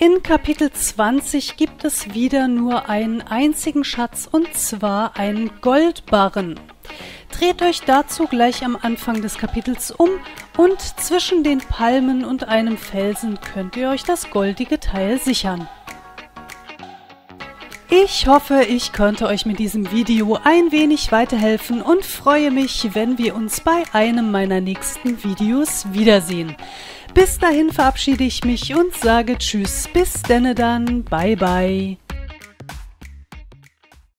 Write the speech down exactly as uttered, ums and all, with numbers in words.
In Kapitel zwanzig gibt es wieder nur einen einzigen Schatz, und zwar einen Goldbarren. Dreht euch dazu gleich am Anfang des Kapitels um, und zwischen den Palmen und einem Felsen könnt ihr euch das goldige Teil sichern. Ich hoffe, ich konnte euch mit diesem Video ein wenig weiterhelfen und freue mich, wenn wir uns bei einem meiner nächsten Videos wiedersehen. Bis dahin verabschiede ich mich und sage Tschüss, bis denne dann, bye bye.